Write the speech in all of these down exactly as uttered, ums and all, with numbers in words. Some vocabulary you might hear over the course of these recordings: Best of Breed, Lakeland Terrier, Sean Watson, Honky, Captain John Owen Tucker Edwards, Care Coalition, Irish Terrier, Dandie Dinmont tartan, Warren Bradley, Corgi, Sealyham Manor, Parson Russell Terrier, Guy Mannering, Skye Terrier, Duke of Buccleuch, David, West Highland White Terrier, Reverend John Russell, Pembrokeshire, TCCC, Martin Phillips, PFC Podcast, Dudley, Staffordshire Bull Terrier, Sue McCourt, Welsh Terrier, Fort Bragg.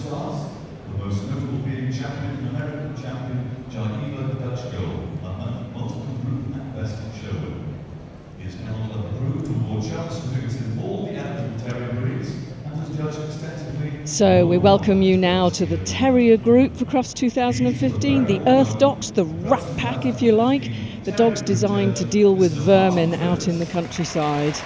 Stars, the most notable being champion and American champion Geneva Dutch Gold, a multiple group and best of show. He is held an approved award show certificates in all the Airedale Terrier breeds and has judged extensively. So we welcome you now to the Terrier group for Crufts two thousand fifteen, the Earth Dogs, the Rat Pack if you like, the dogs designed to deal with vermin out in the countryside.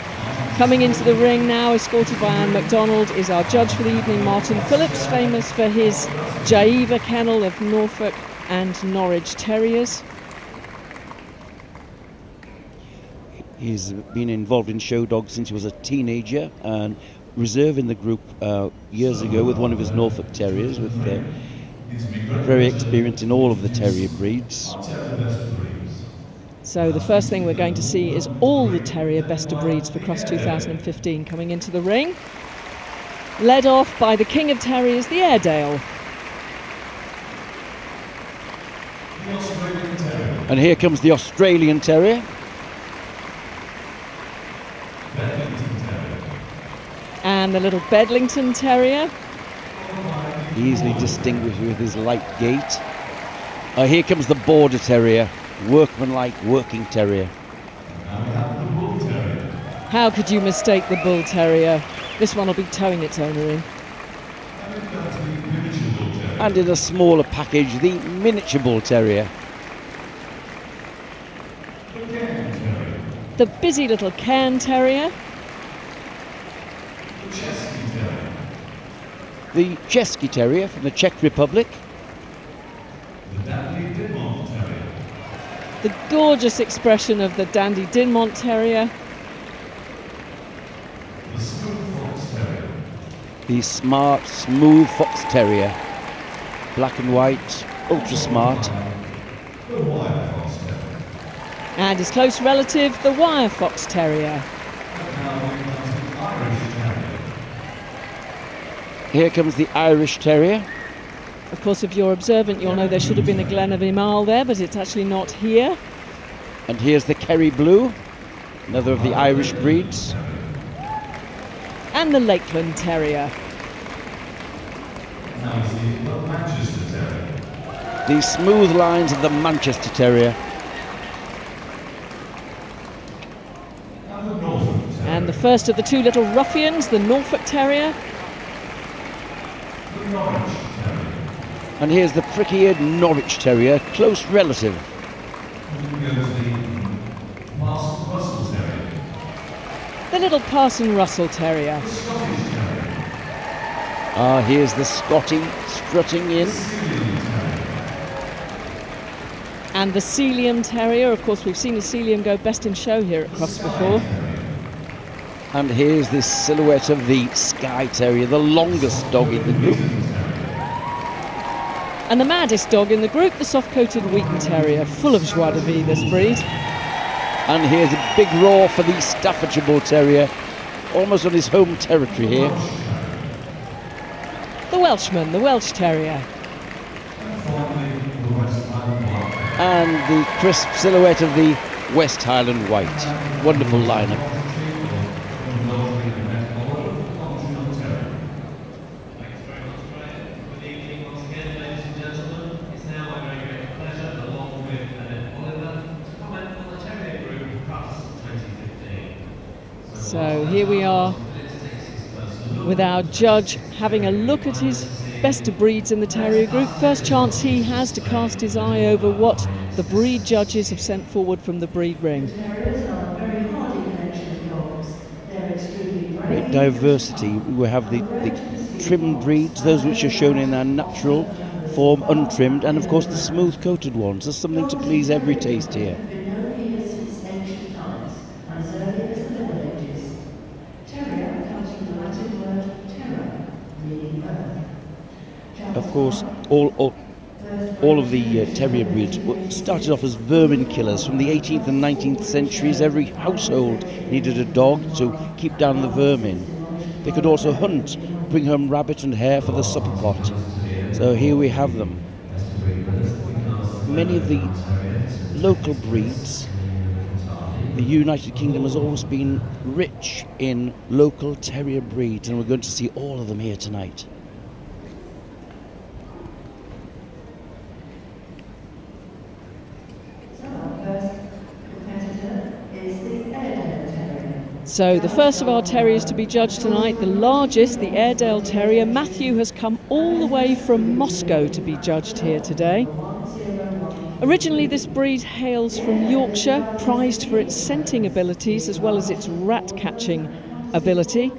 Coming into the ring now, escorted by Anne MacDonald, is our judge for the evening, Martin Phillips, famous for his Geneva kennel of Norfolk and Norwich Terriers. He's been involved in show dogs since he was a teenager, and reserve in the group uh, years ago with one of his Norfolk Terriers, with uh, very experienced in all of the terrier breeds. So the first thing we're going to see is all the Terrier best of breeds for Crufts two thousand fifteen coming into the ring. Led off by the King of Terriers, the Airedale. And here comes the Australian Terrier. And the little Bedlington Terrier. Easily distinguished with his light gait. Uh, here comes the Border Terrier. Workmanlike working terrier. How could you mistake the Bull Terrier? This one will be towing its owner in. And in a smaller package, the Miniature Bull Terrier. The busy little Cairn Terrier. The Cesky Terrier from the Czech Republic. The gorgeous expression of the Dandie Dinmont Terrier. The Smooth Fox Terrier. The smart, smooth Fox Terrier. Black and white, ultra smart. The Wire Fox Terrier. And his close relative, the Wire Fox Terrier. Here comes the Irish Terrier. Of course, if you're observant, you'll know there should have been a Glenavy mile there, but it's actually not here. And here's the Kerry Blue, another of the Irish breeds. And the Lakeland Terrier. The smooth lines of the Manchester Terrier. And the first of the two little ruffians, the Norfolk Terrier. And here's the prick-eared Norwich Terrier, close relative. The little Parson Russell Terrier. Ah, here's the Scotty strutting in. And the Sealyham Terrier. Of course, we've seen the Sealyham go best in show here at Crufts before. And here's this silhouette of the Skye Terrier, the longest dog in the group. And the maddest dog in the group, the soft-coated Wheaton Terrier, full of joie de vivre, this breed. And here's a big roar for the Staffordshire Bull Terrier, almost on his home territory here. The Welshman, the Welsh Terrier. And the crisp silhouette of the West Highland White. Wonderful lineup. So here we are with our judge having a look at his best of breeds in the Terrier group. First chance he has to cast his eye over what the breed judges have sent forward from the breed ring. Great diversity. We have the, the trimmed breeds, those which are shown in their natural form, untrimmed, and of course the smooth coated ones. There's something to please every taste here. Of course, all, all, all of the uh, terrier breeds started off as vermin killers. From the eighteenth and nineteenth centuries, every household needed a dog to keep down the vermin. They could also hunt, bring home rabbit and hare for the supper pot. So here we have them. Many of the local breeds, the United Kingdom has always been rich in local terrier breeds, and we're going to see all of them here tonight. So the first of our terriers to be judged tonight, the largest, the Airedale Terrier. Matthew has come all the way from Moscow to be judged here today. Originally this breed hails from Yorkshire, prized for its scenting abilities as well as its rat-catching ability.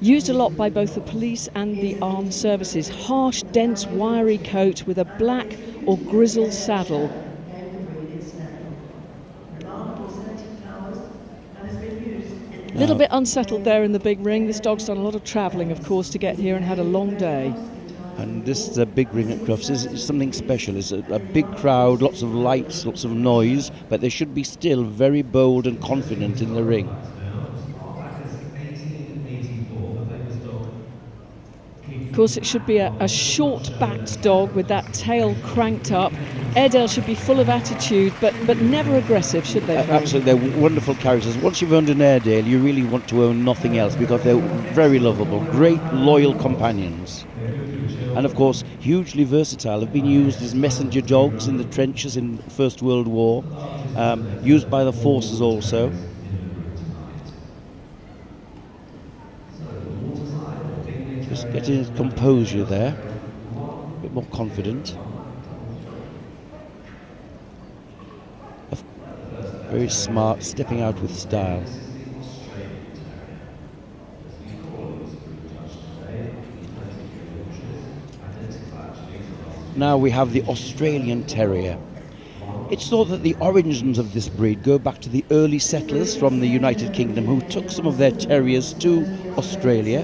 Used a lot by both the police and the armed services. Harsh, dense, wiry coat with a black or grizzle saddle. A little bit unsettled there in the big ring. This dog's done a lot of travelling, of course, to get here and had a long day. And this is a big ring at Crufts. It's something special. It's a, a big crowd, lots of lights, lots of noise, but they should be still very bold and confident in the ring. Of course, it should be a, a short-backed dog with that tail cranked up. Airedale should be full of attitude, but but never aggressive, should they? Uh, absolutely, they're wonderful characters. Once you've owned an Airedale, you really want to own nothing else because they're very lovable, great, loyal companions. And of course, hugely versatile. They've been used as messenger dogs in the trenches in the First World War, um, used by the forces also. Just getting his composure there, a bit more confident. Very smart, stepping out with style. Now we have the Australian Terrier. It's thought that the origins of this breed go back to the early settlers from the United Kingdom who took some of their terriers to Australia,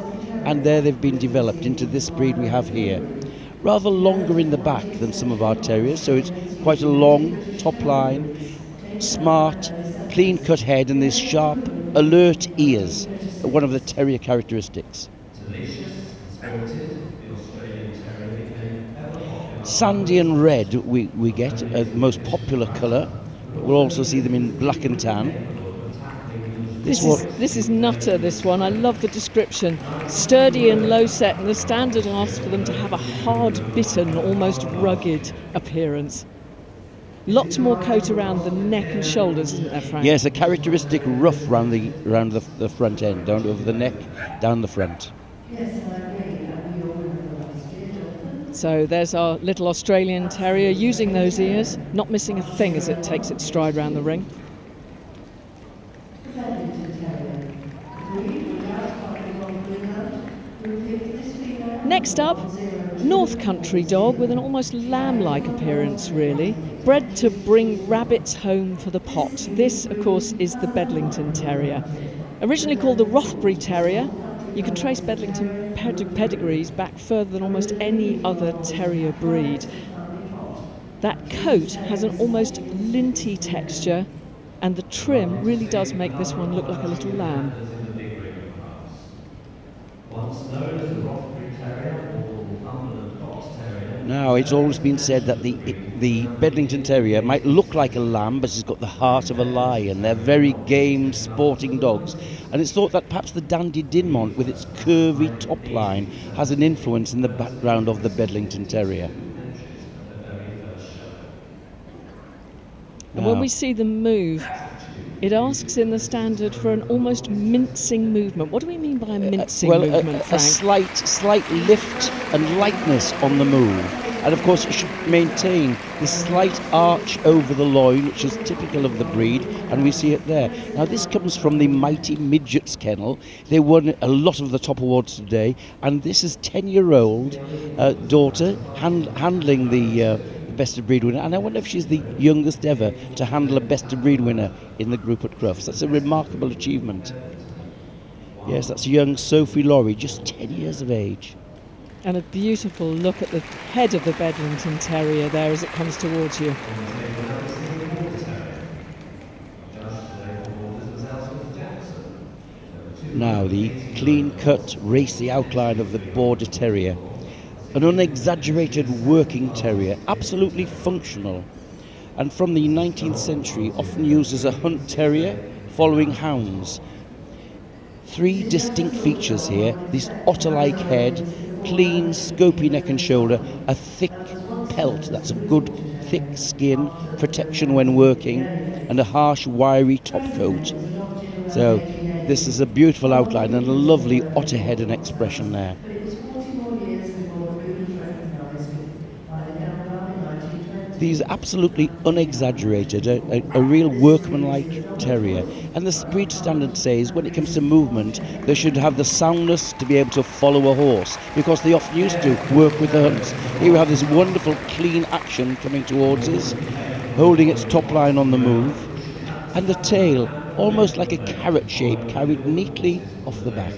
and there they've been developed into this breed we have here. Rather longer in the back than some of our terriers, so it's quite a long top line. Smart, clean-cut head and these sharp, alert ears, one of the terrier characteristics. Sandy and red we, we get, uh, the most popular colour, but we'll also see them in black and tan. This, this, is, this is Nutter, this one. I love the description. Sturdy and low set, and the standard asks for them to have a hard-bitten, almost rugged appearance. Lots more coat around the neck and shoulders, isn't there, Frank? Yes, a characteristic ruff round the round the, the front end, down over the neck, down the front. So there's our little Australian Terrier using those ears, not missing a thing as it takes its stride round the ring. Next up, North Country dog with an almost lamb-like appearance, really. Bred to bring rabbits home for the pot. This, of course, is the Bedlington Terrier. Originally called the Rothbury Terrier, you can trace Bedlington pedig pedigrees back further than almost any other terrier breed. That coat has an almost linty texture, and the trim really does make this one look like a little lamb. Now, it's always been said that the, the Bedlington Terrier might look like a lamb, but it's got the heart of a lion. They're very game, sporting dogs. And it's thought that perhaps the Dandie Dinmont, with its curvy top line, has an influence in the background of the Bedlington Terrier. And now, when we see them move, it asks in the standard for an almost mincing movement. What do we mean by a mincing uh, well, movement, a, Frank? A slight, slight lift and lightness on the move. And of course, it should maintain this slight arch over the loin, which is typical of the breed, and we see it there. Now, this comes from the mighty Midgets kennel. They won a lot of the top awards today, and this is ten-year-old uh, daughter hand, handling the... Uh, best of breed winner, and I wonder if she's the youngest ever to handle a best of breed winner in the group at Crufts. That's a remarkable achievement. Yes, that's young Sophie Laurie, just ten years of age. And a beautiful look at the head of the Bedlington Terrier there as it comes towards you. Now, the clean-cut, racy outline of the Border Terrier. An unexaggerated working terrier, absolutely functional, and from the nineteenth century often used as a hunt terrier following hounds. Three distinct features here: this otter-like head, clean scopy neck and shoulder, a thick pelt, that's a good thick skin, protection when working, and a harsh wiry top coat. So This is a beautiful outline and a lovely otter head and expression there. These absolutely unexaggerated, a, a real workmanlike terrier. And the breed standard says when it comes to movement, they should have the soundness to be able to follow a horse, because they often used to work with the hunt. Here we have this wonderful clean action coming towards us, holding its top line on the move, and the tail, almost like a carrot shape, carried neatly off the back.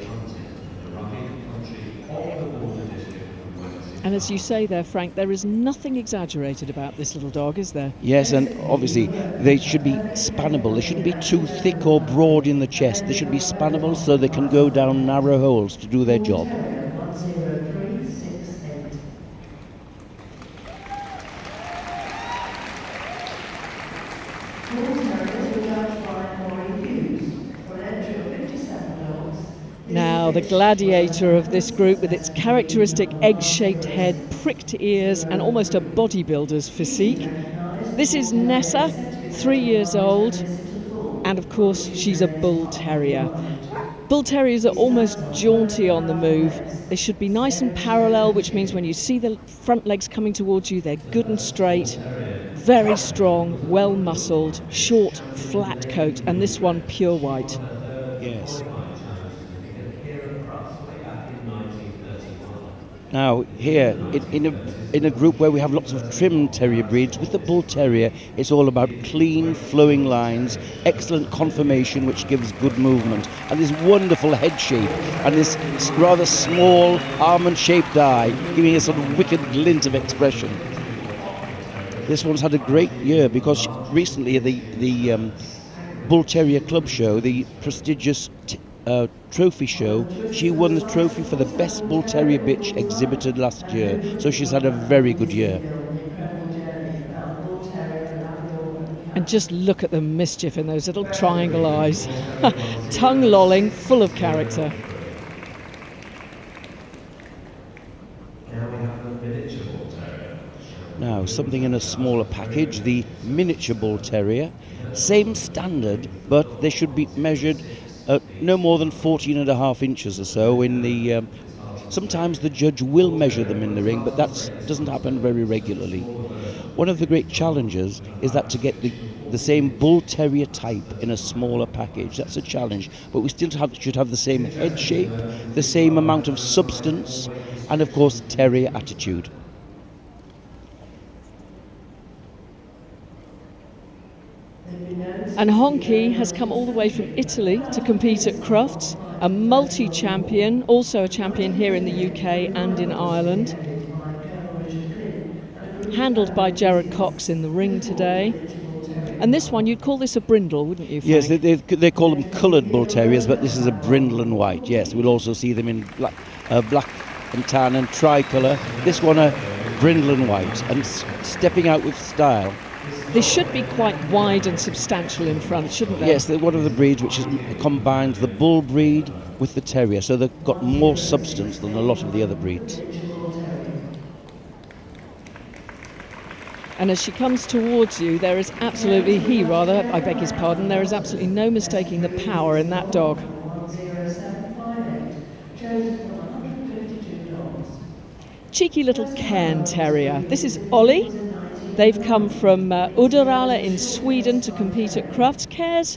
And as you say there, Frank, there is nothing exaggerated about this little dog, is there? Yes, and obviously they should be spannable. They shouldn't be too thick or broad in the chest. They should be spannable so they can go down narrow holes to do their job. The gladiator of this group, with its characteristic egg-shaped head, pricked ears and almost a bodybuilder's physique. This is Nessa, three years old, and of course she's a Bull Terrier. Bull Terriers are almost jaunty on the move. They should be nice and parallel, which means when you see the front legs coming towards you, they're good and straight, very strong, well-muscled, short, flat coat, and this one pure white. Yes. Now here, in, in, a, in a group where we have lots of trimmed terrier breeds, with the Bull Terrier, it's all about clean, flowing lines, excellent conformation which gives good movement, and this wonderful head shape, and this rather small almond-shaped eye, giving a sort of wicked glint of expression. This one's had a great year, because recently the, the um, Bull Terrier Club show, the prestigious Uh, trophy show, she won the trophy for the best Bull Terrier bitch exhibited last year, so she's had a very good year. And just look at the mischief in those little triangle eyes. Tongue lolling, full of character. Now something in a smaller package, the Miniature Bull Terrier. Same standard, but they should be measured Uh, no more than fourteen and a half inches or so in the um, sometimes the judge will measure them in the ring, but that doesn't happen very regularly. One of the great challenges is that to get the, the same Bull Terrier type in a smaller package. That's a challenge, but we still have, should have the same head shape, the same amount of substance, and of course terrier attitude. And Honky has come all the way from Italy to compete at Crufts, a multi-champion, also a champion here in the U K and in Ireland. Handled by Gerard Cox in the ring today. And this one, you'd call this a brindle, wouldn't you, Frank? Yes, they, they, they call them coloured Bull Terriers, but this is a brindle and white, yes. We'll also see them in black, uh, black and tan and tricolour. This one, a brindle and white, and s stepping out with style. They should be quite wide and substantial in front, shouldn't they? Yes, they're one of the breeds which is, combines the bull breed with the terrier, so they've got more substance than a lot of the other breeds. And as she comes towards you, there is absolutely, he rather, I beg his pardon, there is absolutely no mistaking the power in that dog. Cheeky little Cairn Terrier. This is Ollie. They've come from uh, Uddevalla in Sweden to compete at Crufts. Cairns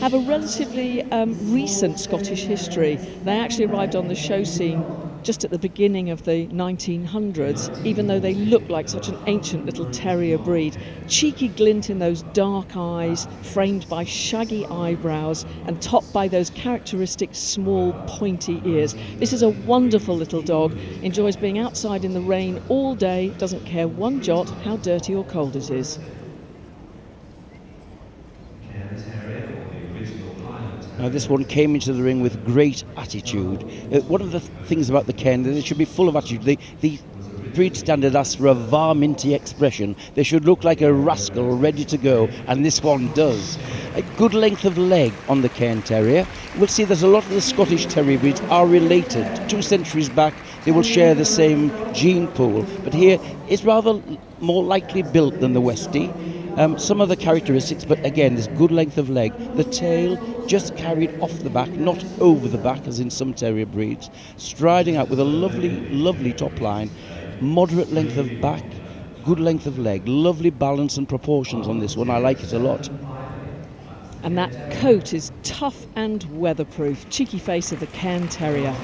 have a relatively um, recent Scottish history. They actually arrived on the show scene just at the beginning of the nineteen hundreds, even though they look like such an ancient little terrier breed. Cheeky glint in those dark eyes, framed by shaggy eyebrows and topped by those characteristic small pointy ears. This is a wonderful little dog, enjoys being outside in the rain all day, doesn't care one jot how dirty or cold it is. Now this one came into the ring with great attitude. Uh, one of the th things about the Cairn, they should be full of attitude. They, the breed standard asks for a varminty expression. They should look like a rascal ready to go, and this one does. A good length of leg on the Cairn Terrier. We'll see that a lot of the Scottish Terrier breeds are related. Two centuries back, they will share the same gene pool, but here it's rather more likely built than the Westie. Um, some of the characteristics, but again, this good length of leg, the tail just carried off the back, not over the back as in some terrier breeds, striding out with a lovely, lovely top line, moderate length of back, good length of leg, lovely balance and proportions on this one. I like it a lot. And that coat is tough and weatherproof. Cheeky face of the Cairn Terrier.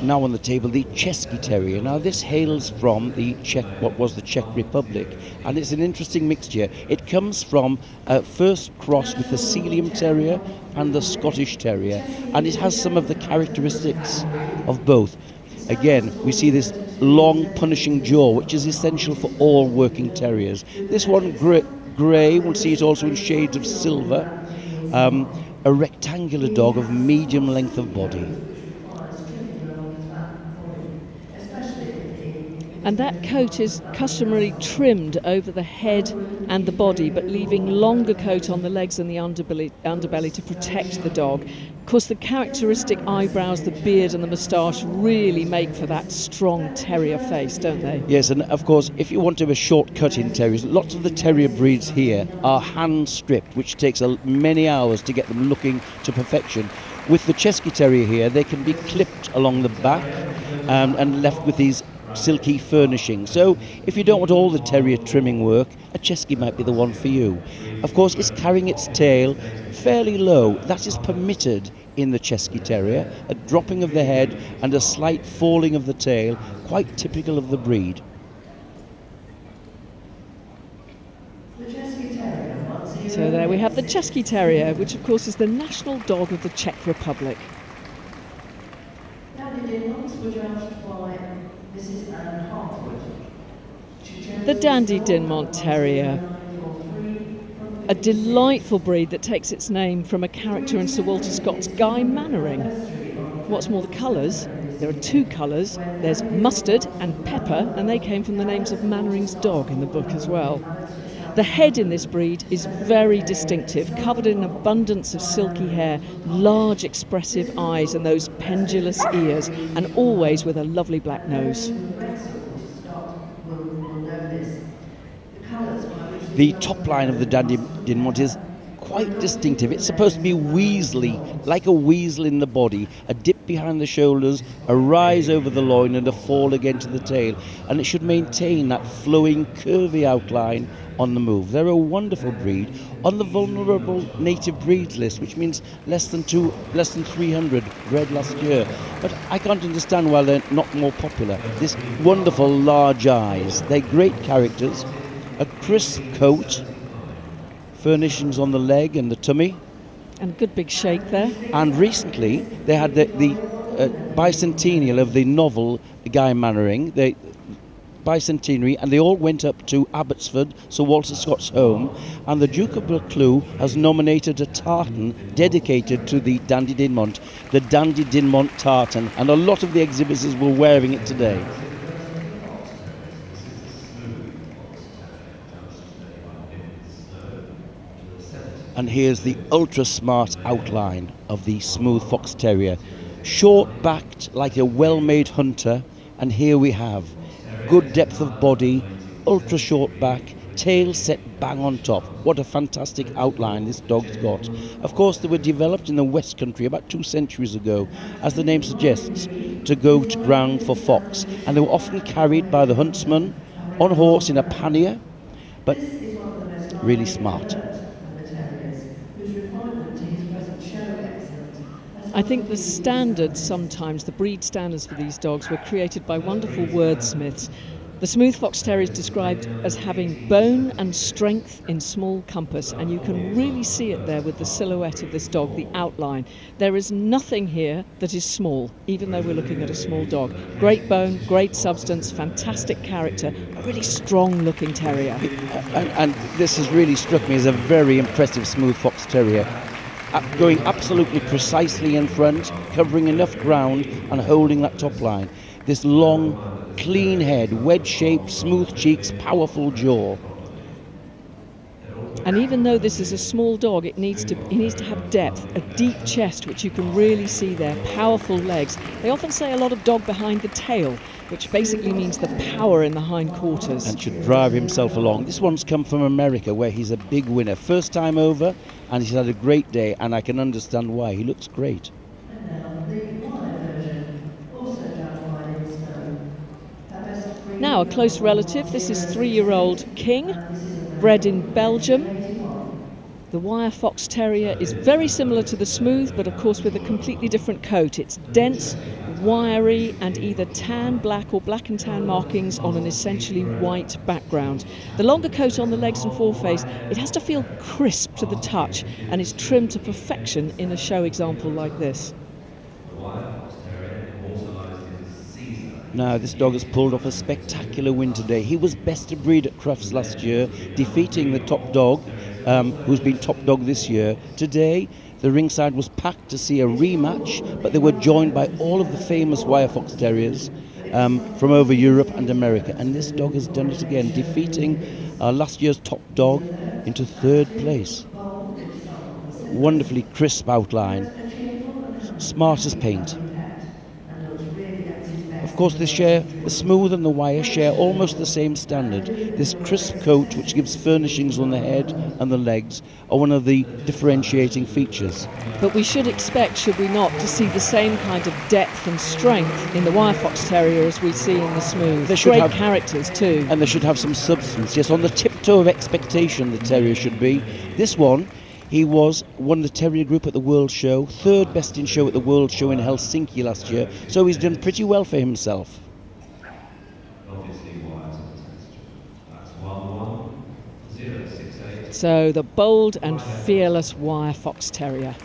Now on the table, the Cesky Terrier. Now this hails from the Czech, what was the Czech Republic, and it's an interesting mixture. It comes from a first cross with the Sealyham Terrier and the Scottish Terrier, and it has some of the characteristics of both. Again, we see this long punishing jaw, which is essential for all working terriers. This one grey, we'll see it also in shades of silver. Um, a rectangular dog of medium length of body. And that coat is customarily trimmed over the head and the body, but leaving longer coat on the legs and the underbelly, underbelly to protect the dog. Of course, the characteristic eyebrows, the beard and the moustache really make for that strong terrier face, don't they? Yes, and of course, if you want to have a shortcut in terriers, lots of the terrier breeds here are hand-stripped, which takes many hours to get them looking to perfection. With the Cesky Terrier here, they can be clipped along the back um, and left with these silky furnishing. So if you don't want all the terrier trimming work, a Cesky might be the one for you. Of course, it's carrying its tail fairly low. That is permitted in the Cesky Terrier, a dropping of the head and a slight falling of the tail, quite typical of the breed. So there we have the Cesky Terrier, which of course is the national dog of the Czech Republic. The Dandie Dinmont Terrier, a delightful breed that takes its name from a character in Sir Walter Scott's Guy Mannering. What's more, the colours, there are two colours, there's mustard and pepper, and they came from the names of Mannering's dog in the book as well. The head in this breed is very distinctive, covered in an abundance of silky hair, large expressive eyes and those pendulous ears, and always with a lovely black nose. The top line of the Dandie Dinmont is quite distinctive. It's supposed to be weaselly, like a weasel in the body, a dip behind the shoulders, a rise over the loin and a fall again to the tail. And it should maintain that flowing, curvy outline on the move. They're a wonderful breed on the vulnerable native breeds list, which means less than two, less than three hundred bred last year. But I can't understand why they're not more popular. This wonderful large eyes, they're great characters. A crisp coat, furnishings on the leg and the tummy. And good big shake there. And recently they had the, the uh, bicentennial of the novel Guy Mannering, the bicentenary, and they all went up to Abbotsford, Sir Walter Scott's home, and the Duke of Buccleuch has nominated a tartan dedicated to the Dandie Dinmont, the Dandie Dinmont tartan, and a lot of the exhibitors were wearing it today. And here's the ultra-smart outline of the Smooth Fox Terrier. Short-backed, like a well-made hunter, and here we have good depth of body, ultra-short back, tail set bang on top. What a fantastic outline this dog's got. Of course, they were developed in the West Country about two centuries ago, as the name suggests, to go to ground for fox. And they were often carried by the huntsman on horse in a pannier, but really smart. I think the standards sometimes, the breed standards for these dogs, were created by wonderful wordsmiths. The Smooth Fox Terrier is described as having bone and strength in small compass, and you can really see it there with the silhouette of this dog, the outline. There is nothing here that is small, even though we're looking at a small dog. Great bone, great substance, fantastic character, a really strong-looking terrier. And, and this has really struck me as a very impressive Smooth Fox Terrier. Going absolutely precisely in front, covering enough ground and holding that top line. This long, clean head, wedge-shaped, smooth cheeks, powerful jaw. And even though this is a small dog, it needs to it needs to have depth, a deep chest, which you can really see there, powerful legs. They often say a lot of dog behind the tail, which basically means the power in the hindquarters. And should drive himself along. This one's come from America, where he's a big winner. First time over, and he's had a great day, and I can understand why. He looks great. Now, a close relative, this is three-year-old King, bred in Belgium. The Wire Fox Terrier is very similar to the Smooth, but of course with a completely different coat. It's dense, wiry, and either tan, black, or black and tan markings on an essentially white background. The longer coat on the legs and foreface, it has to feel crisp to the touch and is trimmed to perfection in a show example like this. Now, this dog has pulled off a spectacular win today. He was best of breed at Crufts last year, defeating the top dog, um, who's been top dog this year. Today, the ringside was packed to see a rematch, but they were joined by all of the famous Wire Fox Terriers um, from over Europe and America. And this dog has done it again, defeating uh, last year's top dog into third place. Wonderfully crisp outline, smart as paint. Of course, they share, the Smooth and the Wire share almost the same standard. This crisp coat, which gives furnishings on the head and the legs, are one of the differentiating features. But we should expect, should we not, to see the same kind of depth and strength in the Wire Fox Terrier as we see in the Smooth. They should have great characters too. And they should have some substance. Yes, on the tiptoe of expectation, the Terrier should be. This one, he was won the Terrier Group at the World Show, third best in show at the World Show in Helsinki last year, so he's done pretty well for himself. So the bold and fearless Wire Fox Terrier.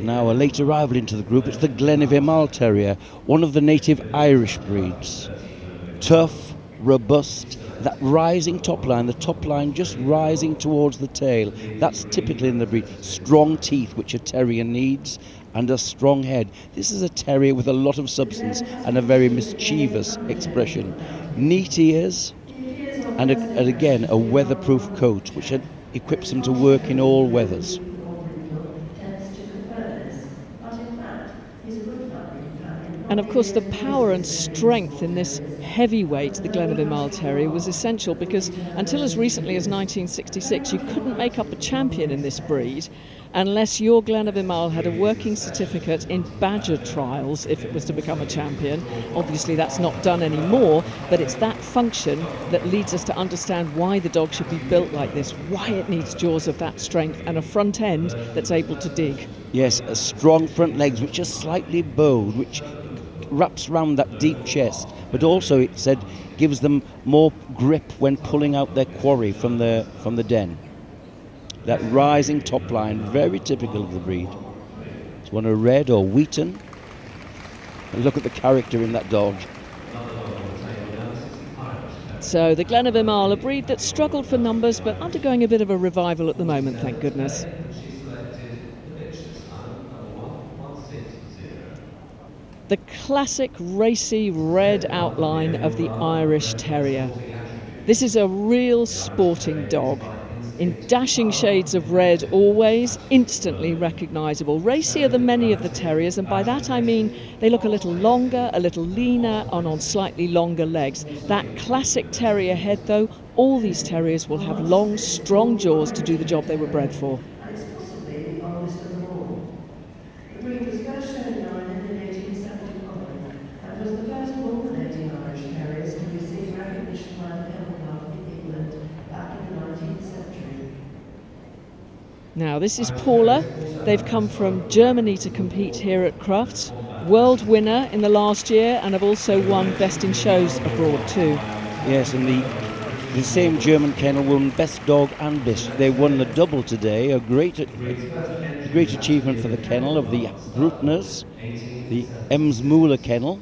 Now a late arrival into the group, it's the Glenivemal Terrier, one of the native Irish breeds. Tough, robust, that rising top line, the top line just rising towards the tail. That's typically in the breed. Strong teeth, which a terrier needs, and a strong head. This is a terrier with a lot of substance and a very mischievous expression. Neat ears, and, a, and again, a weatherproof coat, which equips him to work in all weathers. And of course the power and strength in this heavyweight, the Glenivemal Terrier, was essential because until as recently as nineteen sixty-six you couldn't make up a champion in this breed unless your Glenivemal had a working certificate in badger trials if it was to become a champion. Obviously that's not done anymore, but it's that function that leads us to understand why the dog should be built like this, why it needs jaws of that strength and a front end that's able to dig. Yes, a strong front legs which are slightly bowed, which wraps round that deep chest, but also it said gives them more grip when pulling out their quarry from the from the den. That rising top line, very typical of the breed. It's one of red or wheaten. And look at the character in that dog. So the Glenivemal, a breed that struggled for numbers but undergoing a bit of a revival at the moment, thank goodness. The classic racy red outline of the Irish Terrier. This is a real sporting dog, in dashing shades of red always, instantly recognisable. Racier than many of the terriers, and by that I mean they look a little longer, a little leaner, and on slightly longer legs. That classic terrier head though, all these terriers will have long, strong jaws to do the job they were bred for. Now this is Paula. They've come from Germany to compete here at Crufts. World winner in the last year and have also won Best in Shows abroad too. Yes, and the, the same German kennel won Best Dog and Best. They won the double today, a great, a great achievement for the kennel of the Grutners, the Emsmüller kennel.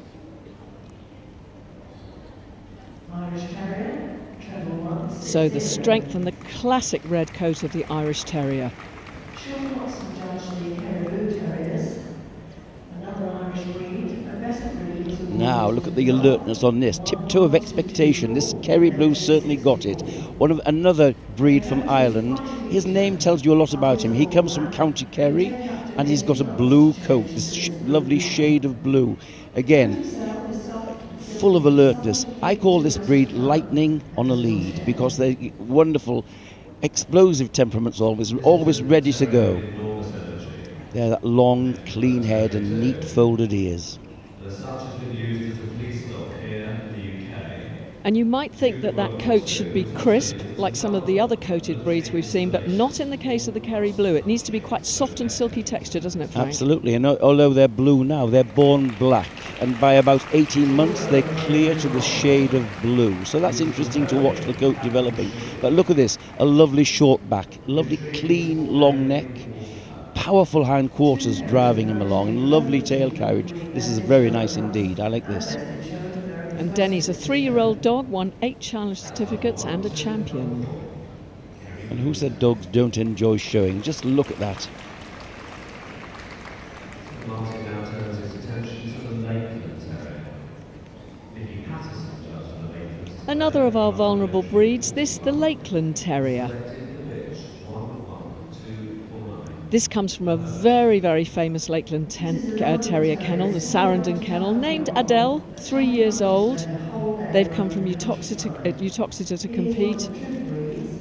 So the strength and the classic red coat of the Irish Terrier. Sean Watson judged the Kerry Blue Terriers, another Irish breed, a better breed. now, look at the alertness on this. Tiptoe of expectation. This Kerry Blue certainly got it. One of another breed from Ireland. His name tells you a lot about him. He comes from County Kerry, and he's got a blue coat, this sh lovely shade of blue. Again, full of alertness. I call this breed lightning on a lead, because they're wonderful, explosive temperaments, always, always ready to go. They're that long, clean head and neat folded ears. And you might think that that coat should be crisp, like some of the other coated breeds we've seen, but not in the case of the Kerry Blue. It needs to be quite soft and silky texture, doesn't it, Frank? Absolutely, and although they're blue now, they're born black, and by about eighteen months, they're clear to the shade of blue. So that's interesting to watch the coat developing. But look at this, a lovely short back, lovely clean long neck, powerful hind quarters driving him along, and lovely tail carriage. This is very nice indeed, I like this. And Denny's a three-year-old dog, won eight challenge certificates and a champion. And who said dogs don't enjoy showing? Just look at that. Martin now turns his attention to the Lakeland Terrier. Nicky Patterson does the Lakeland Terrier. Another of our vulnerable breeds, this the Lakeland Terrier. This comes from a very, very famous Lakeland ten, uh, Terrier kennel, the Sarandon Kennel, named Adele, three years old. They've come from Utoxeter, uh, Utoxeter to compete.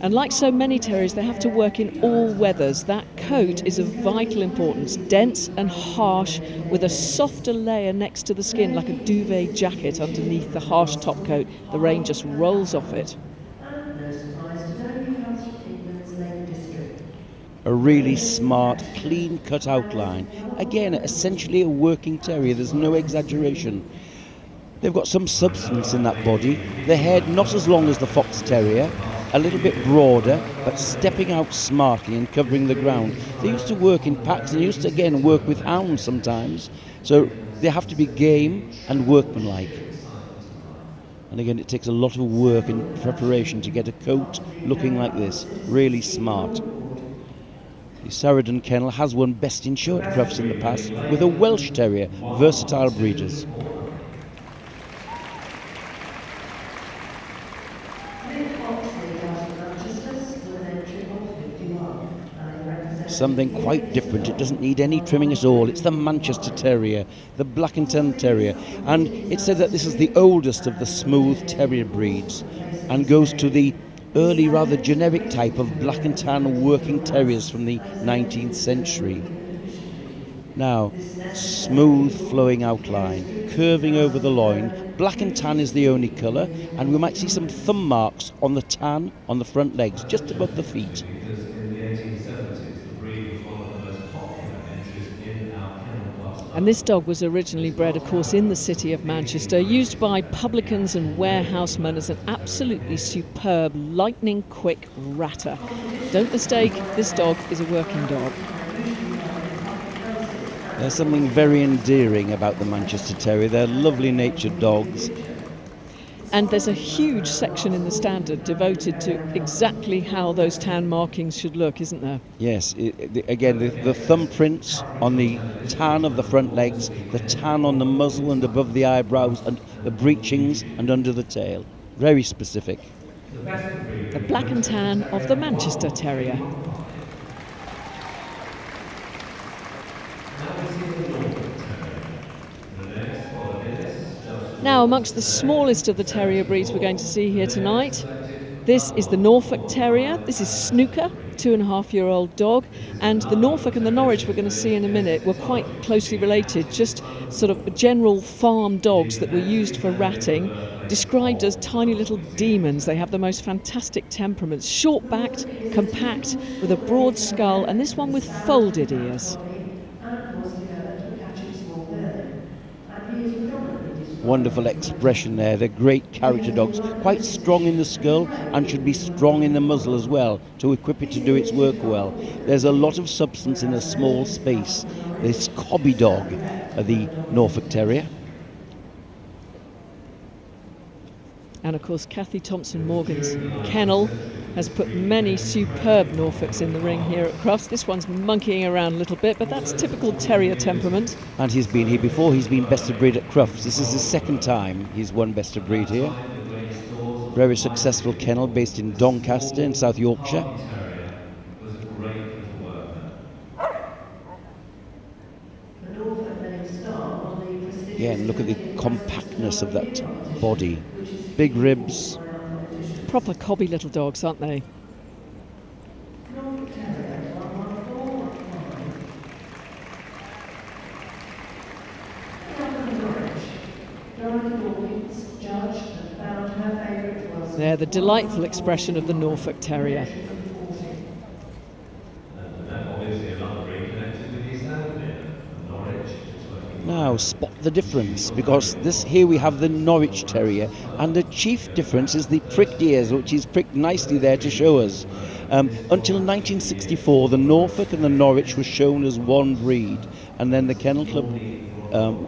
And like so many terriers, they have to work in all weathers. That coat is of vital importance, dense and harsh, with a softer layer next to the skin, like a duvet jacket underneath the harsh top coat. The rain just rolls off it. A really smart, clean-cut outline. Again, essentially a working terrier, there's no exaggeration. They've got some substance in that body. The head not as long as the fox terrier, a little bit broader, but stepping out smartly and covering the ground. They used to work in packs, and they used to, again, work with hounds sometimes. So they have to be game and workmanlike. And again, it takes a lot of work and preparation to get a coat looking like this. Really smart. The Sarandon Kennel has won Best in Show at Crufts in the past with a Welsh Terrier, versatile breeders. Something quite different, it doesn't need any trimming at all. It's the Manchester Terrier, the Blackington Terrier, and it's said that this is the oldest of the smooth terrier breeds and goes to the early, rather generic type of black and tan working terriers from the nineteenth century. Now, smooth flowing outline, curving over the loin. Black and tan is the only colour, and we might see some thumb marks on the tan on the front legs, just above the feet. And this dog was originally bred, of course, in the city of Manchester, used by publicans and warehousemen as an absolutely superb, lightning-quick ratter. Don't mistake, this dog is a working dog. There's something very endearing about the Manchester Terrier. They're lovely-natured dogs. And there's a huge section in the standard devoted to exactly how those tan markings should look, isn't there? Yes, it, the, again, the, the thumbprints on the tan of the front legs, the tan on the muzzle and above the eyebrows, and the breechings and under the tail. Very specific. The black and tan of the Manchester Terrier. Now, amongst the smallest of the terrier breeds we're going to see here tonight, this is the Norfolk Terrier. This is Snooker, two and a half year old dog, and the Norfolk and the Norwich we're going to see in a minute were quite closely related, just sort of general farm dogs that were used for ratting, described as tiny little demons. They have the most fantastic temperaments, short-backed, compact, with a broad skull, and this one with folded ears. Wonderful expression there. They're great character dogs, quite strong in the skull and should be strong in the muzzle as well to equip it to do its work well. There's a lot of substance in a small space. This cobby dog, the Norfolk Terrier. And of course, Cathy Thompson Morgan's kennel has put many superb Norfolks in the ring here at Crufts. This one's monkeying around a little bit, but that's typical terrier temperament. And he's been here before. He's been best of breed at Crufts. This is the second time he's won best of breed here. Very successful kennel based in Doncaster in South Yorkshire. Again, look at the compactness of that body. Big ribs. Proper cobby little dogs, aren't they? There, the delightful expression of the Norfolk Terrier. Now spot the difference, because this here we have the Norwich Terrier, and the chief difference is the pricked ears, which is pricked nicely there to show us. Um, until nineteen sixty-four, the Norfolk and the Norwich were shown as one breed, and then the Kennel Club, um,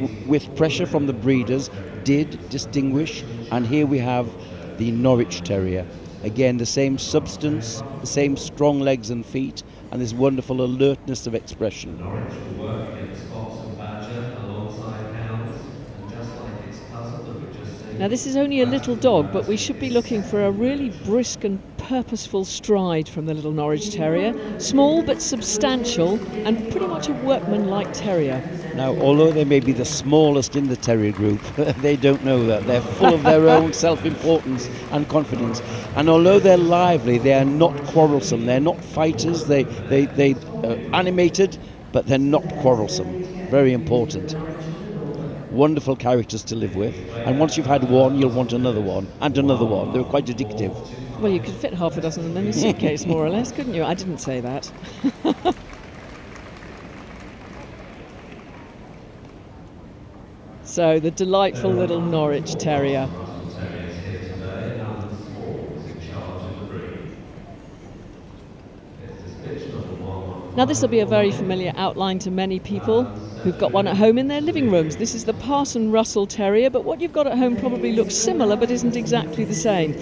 w with pressure from the breeders, did distinguish, and here we have the Norwich Terrier. Again, the same substance, the same strong legs and feet, and this wonderful alertness of expression. Now this is only a little dog, but we should be looking for a really brisk and purposeful stride from the little Norwich Terrier. Small but substantial, and pretty much a workman-like terrier. Now, although they may be the smallest in the terrier group, they don't know that. They're full of their own self-importance and confidence. And although they're lively, they are not quarrelsome. They're not fighters. They, they, they are animated, but they're not quarrelsome. Very important. Wonderful characters to live with, and once you've had one, you'll want another one and another one. They're quite addictive. Well, you could fit half a dozen in any suitcase, more or less, couldn't you? I didn't say that. So, the delightful little Norwich Terrier. Now, this will be a very familiar outline to many people who've got one at home in their living rooms. This is the Parson Russell Terrier, but what you've got at home probably looks similar but isn't exactly the same.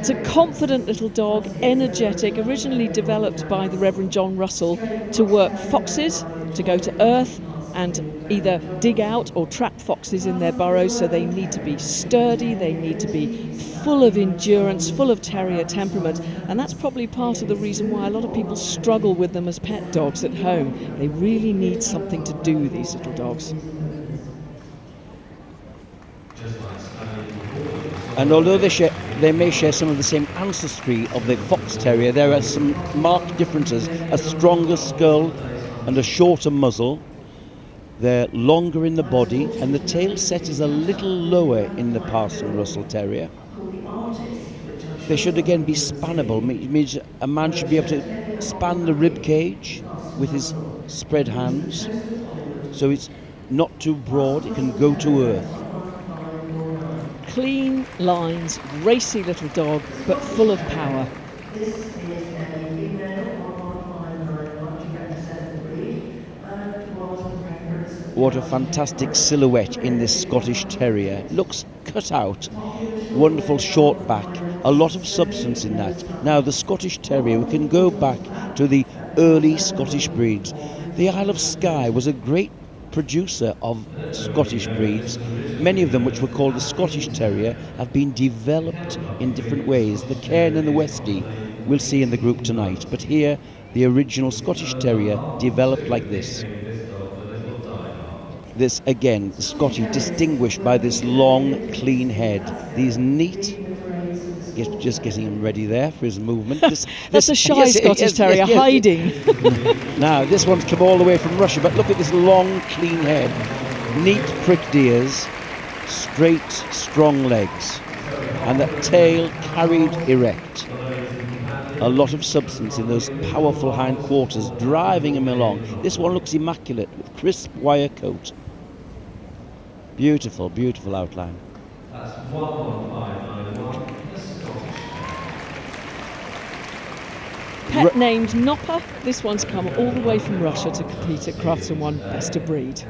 It's a confident little dog, energetic, originally developed by the Reverend John Russell to work foxes, to go to earth and either dig out or trap foxes in their burrows, so they need to be sturdy, they need to be full of endurance, full of terrier temperament, and that's probably part of the reason why a lot of people struggle with them as pet dogs at home. They really need something to do, these little dogs. And although they, share, they may share some of the same ancestry of the fox terrier, there are some marked differences. A stronger skull and a shorter muzzle. They're longer in the body, and the tail set is a little lower in the Parson Russell Terrier. They should again be spannable. Means a man should be able to span the rib cage with his spread hands, so it's not too broad, it can go to earth. Clean lines, racy little dog, but full of power. What a fantastic silhouette in this Scottish Terrier. Looks cut out, wonderful short back, a lot of substance in that. Now the Scottish Terrier, we can go back to the early Scottish breeds. The Isle of Skye was a great producer of Scottish breeds. Many of them, which were called the Scottish Terrier, have been developed in different ways. The Cairn and the Westie we'll see in the group tonight, but here the original Scottish Terrier developed like this. This again, the Scottie, distinguished by this long, clean head. These neat, get, just getting him ready there for his movement. This, That's this, a shy yes, Scottish yes, Terrier, yes, yes, hiding. Yes. Now, this one's come all the way from Russia, but look at this long, clean head. Neat pricked ears, straight, strong legs, and that tail carried erect. A lot of substance in those powerful hind quarters, driving him along. This one looks immaculate with crisp wire coat. Beautiful, beautiful outline. That's one one five nine one, the Scottish. Pet named Knopa. This one's come all the way from Russia to compete at Crufts and won best of breed.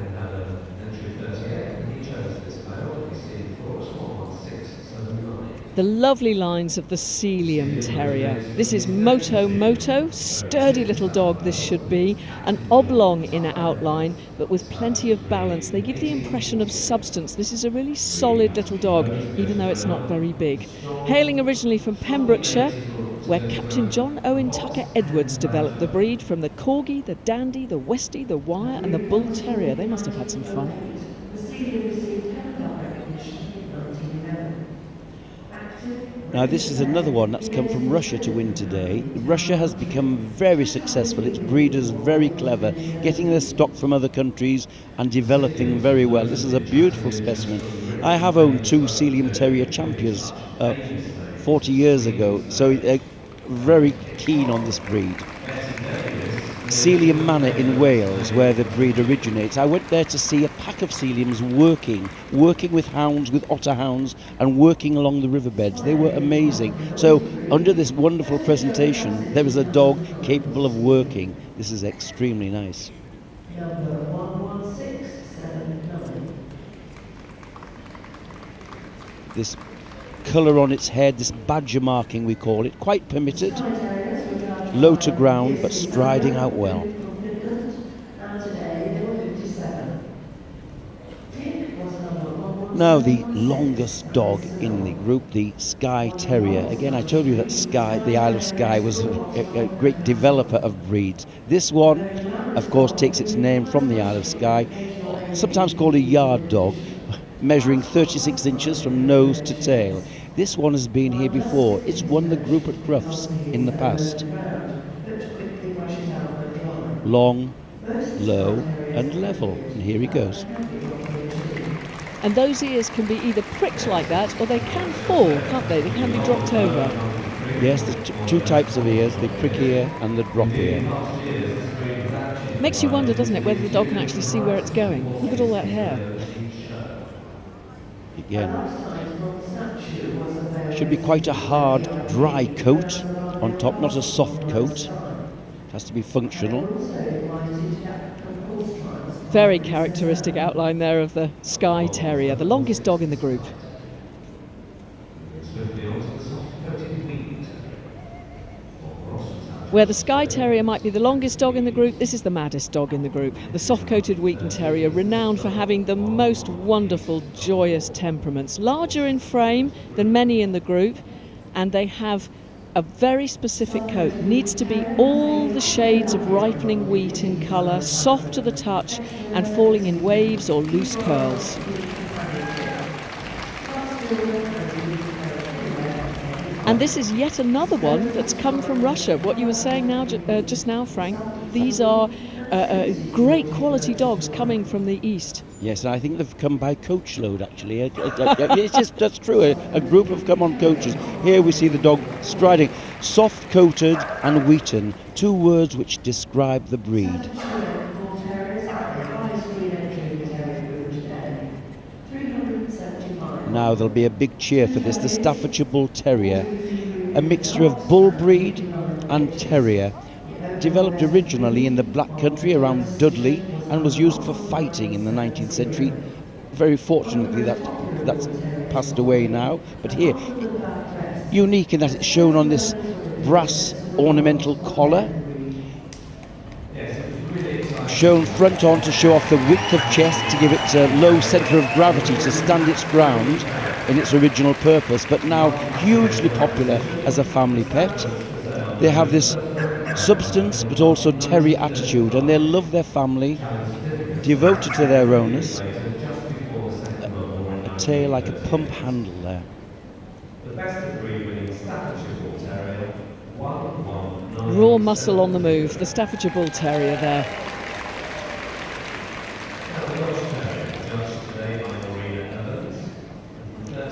the lovely lines of the Sealyham Terrier. This is Moto Moto, sturdy little dog this should be, an oblong inner outline, but with plenty of balance. They give the impression of substance. This is a really solid little dog, even though it's not very big. Hailing originally from Pembrokeshire, where Captain John Owen Tucker Edwards developed the breed from the Corgi, the Dandie, the Westie, the Wire and the Bull Terrier. They must have had some fun. Now this is another one that's come from Russia to win today. Russia has become very successful, its breeders very clever, getting their stock from other countries and developing very well. This is a beautiful specimen. I have owned two Sealyham Terrier champions uh, forty years ago, so uh, very keen on this breed. Sealyham Manor in Wales, where the breed originates. I went there to see a pack of Sealyhams working, working with hounds, with otter hounds, and working along the riverbeds. They were amazing. So under this wonderful presentation, there was a dog capable of working. This is extremely nice. This colour on its head, this badger marking we call it, quite permitted. Low to ground, but striding out well. Now the longest dog in the group, the Skye Terrier. Again, I told you that Skye, the Isle of Skye, was a, a great developer of breeds. This one, of course, takes its name from the Isle of Skye, sometimes called a yard dog, measuring thirty-six inches from nose to tail. This one has been here before. It's won the group at Crufts in the past. Long, low and level. And here he goes. And those ears can be either pricked like that or they can fall, can't they? They can be dropped over. Yes, there's two types of ears, the prick ear and the drop ear. Makes you wonder, doesn't it, whether the dog can actually see where it's going. Look at all that hair. Again, should be quite a hard, dry coat on top, not a soft coat. It has to be functional. Very characteristic outline there of the Skye Terrier, the longest dog in the group. Where the Skye Terrier might be the longest dog in the group, this is the maddest dog in the group. The soft-coated Wheaton Terrier, renowned for having the most wonderful, joyous temperaments. Larger in frame than many in the group, and they have a very specific coat. Needs to be all the shades of ripening wheat in colour, soft to the touch, and falling in waves or loose curls. And this is yet another one that's come from Russia. What you were saying now, uh, just now, Frank, these are uh, uh, great quality dogs coming from the East. Yes, and I think they've come by coach load, actually. It's just, that's true, a, a group have come on coaches. Here we see the dog striding. Soft-coated and wheaten, two words which describe the breed. Now there'll be a big cheer for this, the Staffordshire Bull Terrier, a mixture of bull breed and terrier, developed originally in the Black Country around Dudley and was used for fighting in the nineteenth century. Very fortunately that that's passed away now, but here, unique in that it's shown on this brass ornamental collar, shown front on to show off the width of chest to give it a low centre of gravity to stand its ground in its original purpose, but now hugely popular as a family pet. They have this substance but also terrier attitude, and they love their family, devoted to their owners. A, a tail like a pump handle there. The best of breed winning Staffordshire Bull Terrier, one one nine. Raw muscle on the move, the Staffordshire Bull Terrier there.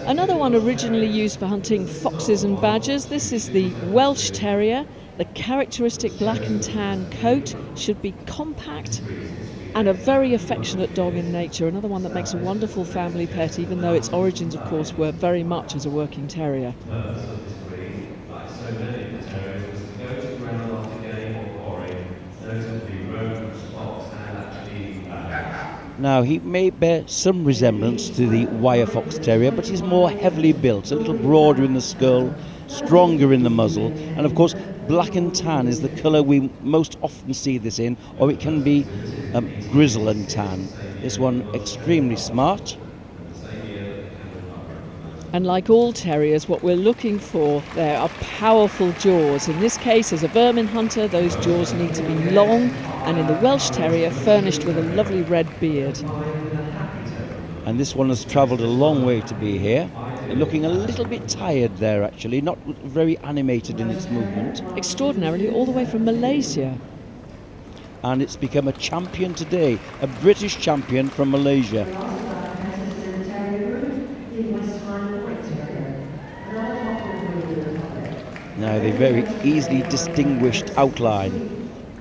Another one originally used for hunting foxes and badgers. This is the Welsh Terrier. The characteristic black and tan coat should be compact and a very affectionate dog in nature. Another one that makes a wonderful family pet, even though its origins, of course, were very much as a working terrier. Now, he may bear some resemblance to the Wire Fox Terrier, but he's more heavily built, a little broader in the skull, stronger in the muzzle, and of course black and tan is the colour we most often see this in, or it can be um, grizzle and tan. This one extremely smart. And like all terriers, what we're looking for there are powerful jaws. In this case, as a vermin hunter, those jaws need to be long, and in the Welsh Terrier, furnished with a lovely red beard. And this one has travelled a long way to be here. Looking a little bit tired there, actually, not very animated in its movement. Extraordinarily, all the way from Malaysia. And it's become a champion today, a British champion from Malaysia. Now, the very easily distinguished outline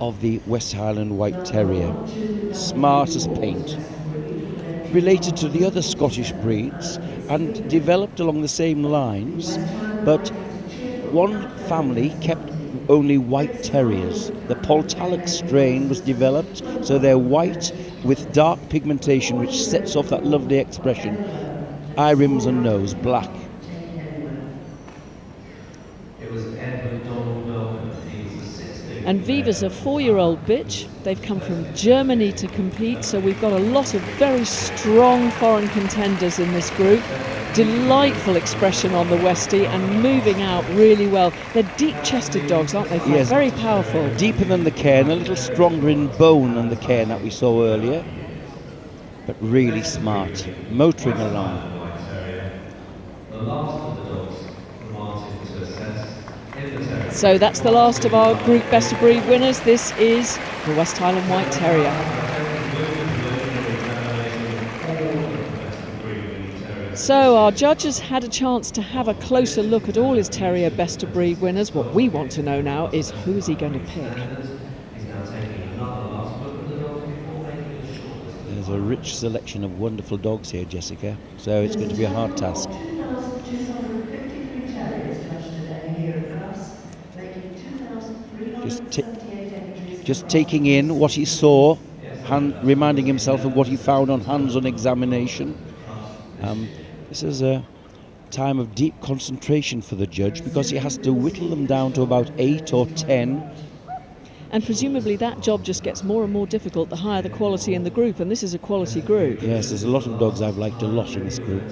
of the West Highland White Terrier, smart as paint, related to the other Scottish breeds and developed along the same lines, but one family kept only white terriers. The Poltalloch strain was developed, so they're white with dark pigmentation which sets off that lovely expression, eye rims and nose black. And Viva's a four-year-old bitch. They've come from Germany to compete, so we've got a lot of very strong foreign contenders in this group. Delightful expression on the Westie and moving out really well. They're deep-chested dogs, aren't they? Yes. Very powerful. Deeper than the Cairn, a little stronger in bone than the Cairn that we saw earlier, but really smart, motoring along. The last of the dogs for Martin to assess. So that's the last of our group best of breed winners. This is the West Highland White Terrier. So our judges had a chance to have a closer look at all his terrier best of breed winners. What we want to know now is, who is he going to pick? There's a rich selection of wonderful dogs here, Jessica, so it's going to be a hard task. T just taking in what he saw and reminding himself of what he found on hands-on examination. Um, this is a time of deep concentration for the judge, because he has to whittle them down to about eight or ten. And presumably that job just gets more and more difficult the higher the quality in the group, and this is a quality group. Yes, there's a lot of dogs I've liked a lot in this group.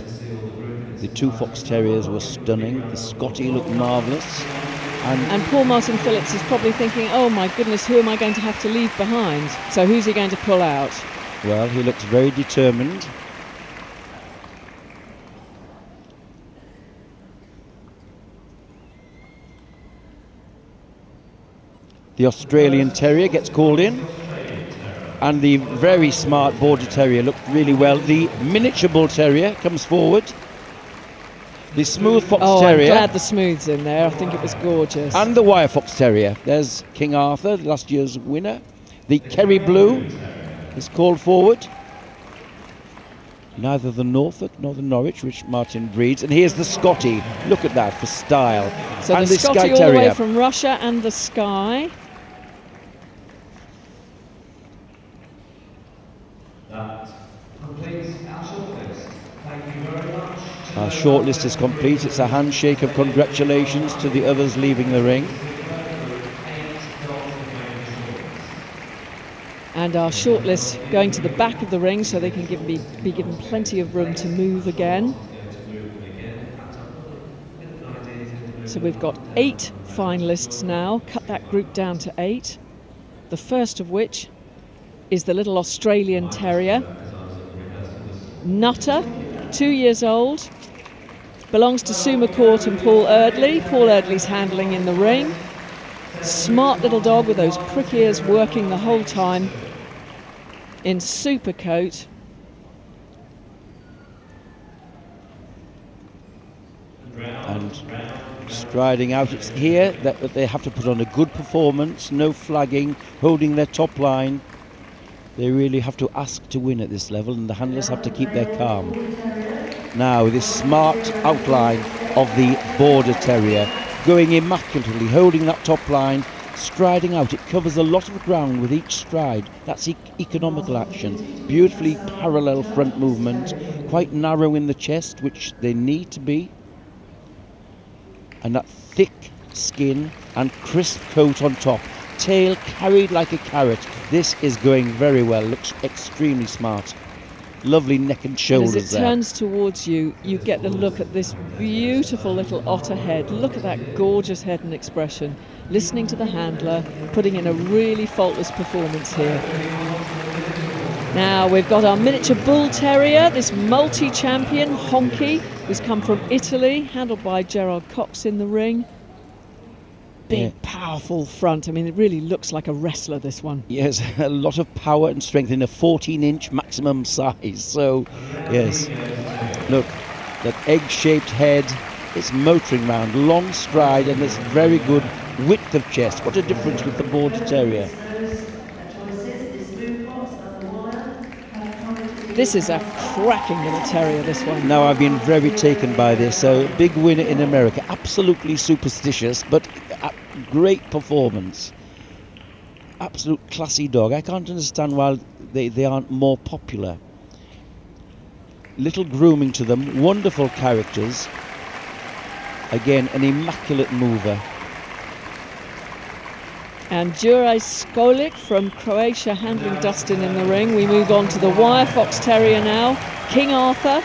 The two Fox Terriers were stunning, the Scottie looked marvellous. And, and poor Martin Phillips is probably thinking, oh my goodness, who am I going to have to leave behind? So who's he going to pull out? Well, he looks very determined. The Australian Terrier gets called in. And the very smart Border Terrier looked really well. The Miniature Bull Terrier comes forward. The Smooth Fox oh, Terrier. Oh, I'm glad the Smooth's in there. I think it was gorgeous. And the Wire Fox Terrier. There's King Arthur, last year's winner. The Kerry Blue is called forward. Neither the Norfolk nor the Norwich, which Martin breeds. And here's the Scottie. Look at that for style. So and the, the Scottie Skye all Terrier. The way from Russia, and the Skye. That completes our shortlist. Thank you very much. Our shortlist is complete. It's a handshake of congratulations to the others leaving the ring. And our shortlist going to the back of the ring so they can give be, be given plenty of room to move again. So we've got eight finalists now, cut that group down to eight. The first of which is the little Australian Terrier, Nutter, two years old. Belongs to Sue McCourt and Paul Eardley. Paul Eardley's handling in the ring. Smart little dog with those prick ears working the whole time. In super coat. And striding out, it's here that, that they have to put on a good performance, no flagging, holding their top line. They really have to ask to win at this level, and the handlers have to keep their calm. Now, this smart outline of the Border Terrier, going immaculately, holding that top line, striding out. It covers a lot of ground with each stride. That's e economical action. Beautifully parallel front movement, quite narrow in the chest, which they need to be. And that thick skin and crisp coat on top. Tail carried like a carrot. This is going very well. Looks extremely smart. Lovely neck and shoulders there. As it there. turns towards you, you get the look at this beautiful little otter head. Look at that gorgeous head and expression. Listening to the handler, putting in a really faultless performance here. Now we've got our miniature bull terrier, this multi-champion Honky, who's come from Italy, handled by Gerard Cox in the ring. Big, yeah. Powerful front. I mean, it really looks like a wrestler, this one. Yes, a lot of power and strength in a fourteen inch maximum size. So, yes, look, that egg-shaped head, it's motoring round, long stride, and it's very good width of chest. What a difference with the Border Terrier. This is a cracking little terrier, this one. Now, I've been very taken by this. So, big winner in America. Absolutely superstitious, but a great performance. Absolute classy dog. I can't understand why they, they aren't more popular. Little grooming to them. Wonderful characters. Again, an immaculate mover. And Juraj Skolic from Croatia handling Dustin in the ring. We move on to the Wire Fox Terrier now. King Arthur.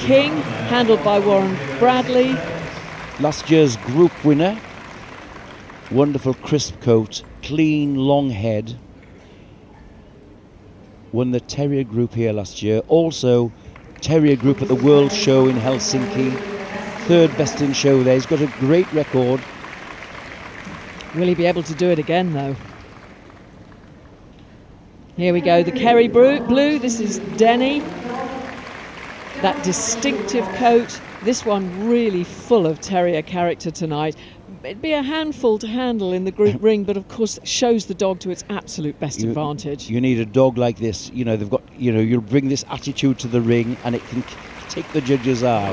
King, handled by Warren Bradley. Last year's group winner. Wonderful crisp coat, clean long head. Won the Terrier group here last year. Also, Terrier group at the World Show in Helsinki. Third best in show there. He's got a great record. Will he be able to do it again, though? Here we go, the Kerry Blue. This is Denny. That distinctive coat. This one really full of terrier character tonight. It'd be a handful to handle in the group ring, but of course shows the dog to its absolute best you, advantage. You need a dog like this. You know, they've got, you know, you'll bring this attitude to the ring and it can take the judge's eye.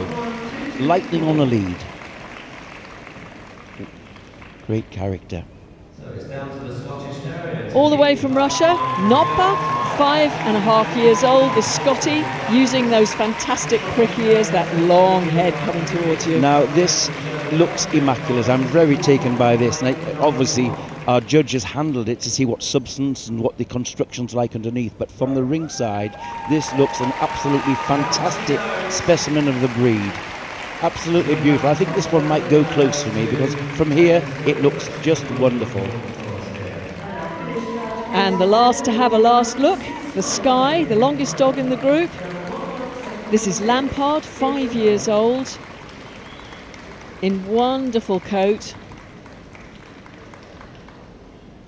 Lightning on a lead. Great character. So it's down to the Scottish Terrier. All the way from Russia, Knopa, five and a half years old, the Scottie, using those fantastic prick ears, that long head coming towards you. Now, this looks immaculate. I'm very taken by this. And I, obviously, our judges handled it to see what substance and what the construction's like underneath. But from the ringside, this looks an absolutely fantastic specimen of the breed. Absolutely beautiful. I think this one might go close for me because from here it looks just wonderful. And the last to have a last look, the Skye, the longest dog in the group. This is Lampard, five years old, in wonderful coat.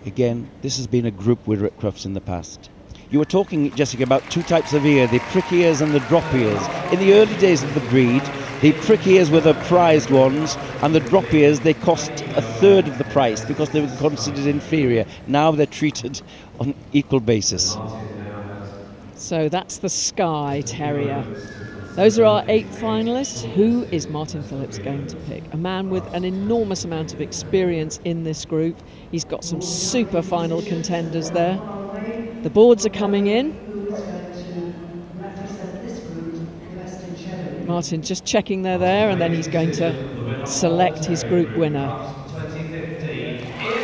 Again, this has been a group winner at Crufts in the past. You were talking, Jessica, about two types of ear, the prick ears and the drop ears. In the early days of the breed, the prick ears were the prized ones, and the drop ears, they cost a third of the price because they were considered inferior. Now they're treated on equal basis. So that's the Skye Terrier. Those are our eight finalists. Who is Martin Phillips going to pick? A man with an enormous amount of experience in this group. He's got some super final contenders there. The boards are coming in. Martin just checking they're there, and then he's going to select his group winner.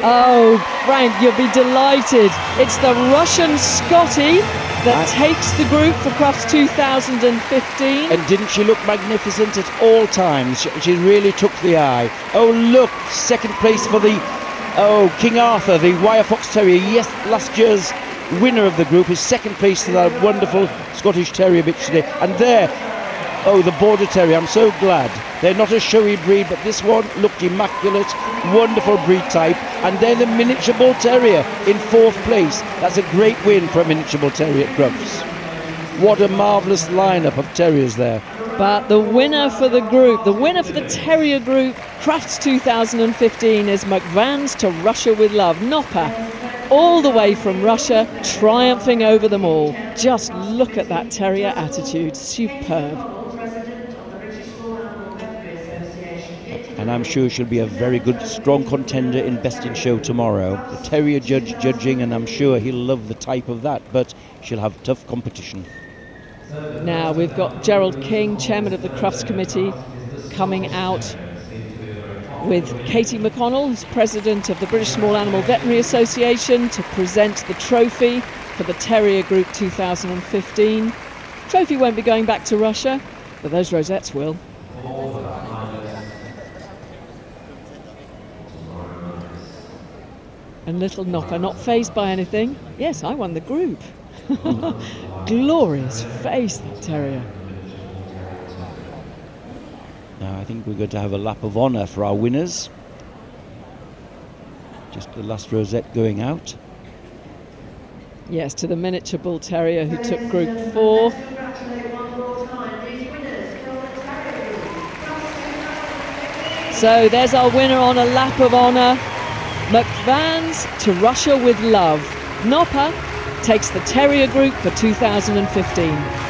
Oh, Frank, you'll be delighted. It's the Russian Scottie that takes the group for Crufts two thousand fifteen. And didn't she look magnificent at all times? She, she really took the eye. Oh, look, second place for the, oh, King Arthur, the Wire Fox Terrier. Yes, last year's winner of the group is second place to that wonderful Scottish Terrier bitch today. And there, oh, the Border Terrier, I'm so glad. They're not a showy breed, but this one looked immaculate, wonderful breed type. And they're the Miniature Bull Terrier in fourth place. That's a great win for a Miniature Bull Terrier at Crufts. What a marvellous lineup of terriers there. But the winner for the group, the winner for the terrier group, Crufts two thousand fifteen, is McVan's To Russia With Love, Knopa. All the way from Russia, triumphing over them all. Just look at that terrier attitude, superb. And and I'm sure she'll be a very good, strong contender in Best in Show tomorrow. The Terrier judge judging, and I'm sure he'll love the type of that, but she'll have tough competition. Now we've got Gerald King, chairman of the Crufts Committee, coming out with Katie McConnell, who's president of the British Small Animal Veterinary Association, to present the trophy for the Terrier Group two thousand fifteen. The trophy won't be going back to Russia, but those rosettes will. And little Knopa, not fazed by anything. Yes, I won the group. Glorious face, that terrier. Now I think we're going to have a lap of honour for our winners. Just the last rosette going out. Yes, to the miniature bull terrier who took group four. So there's our winner on a lap of honour. McVan's to Russia with love. Knopa takes the Terrier Group for two thousand fifteen.